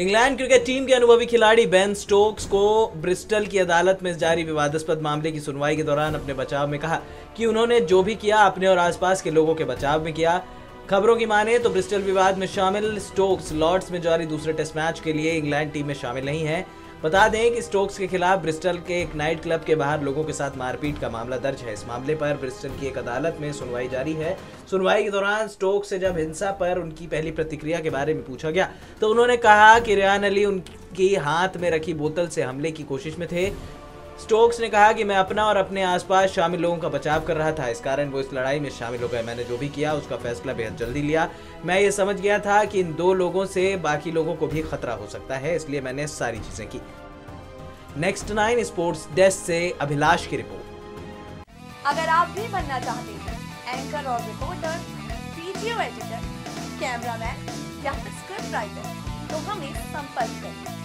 England cricket team के अनुभवी खिलाड़ी बेन स्टोक्स को ब्रिस्टल की अदालत में जारी विवादास्पद मामले की सुनवाई के दौरान अपने बचाव में कहा कि उन्होंने जो भी किया अपने और आसपास के लोगों के बचाव में किया। खबरों की माने तो ब्रिस्टल विवाद में शामिल स्टोक्स लॉर्ड्स में जारी दूसरे टेस्ट मैच के लिए इंग्लैंड टीम में शामिल नहीं है। बता दें कि स्टोक्स के खिलाफ ब्रिस्टल के एक नाइट क्लब के बाहर लोगों के साथ मारपीट का मामला दर्ज है। इस मामले पर ब्रिस्टल की एक अदालत में सुनवाई जारी है। सुनवाई के दौरान स्टोक्स से जब हिंसा पर उनकी पहली प्रतिक्रिया के बारे में पूछा गया तो उन्होंने कहा कि रयान अली उनके हाथ में रखी बोतल से हमले की कोशिश में थे। स्टोक्स ने कहा कि मैं अपना और अपने आसपास शामिल लोगों का बचाव कर रहा था, इस कारण वो इस लड़ाई में शामिल हो गए। मैंने जो भी किया उसका फैसला बेहद जल्दी लिया। मैं ये समझ गया था कि इन दो लोगों से बाकी लोगों को भी खतरा हो सकता है, इसलिए मैंने सारी चीजें की। Next9 स्पोर्ट्स डेस्क से अभिलाष की रिपोर्ट। अगर आप भी बनना चाहते हैं एंकर और रिपोर्टर, वीडियो एडिटर, कैमरामैन या स्क्रिप्ट राइटर तो हमें संपर्क करें।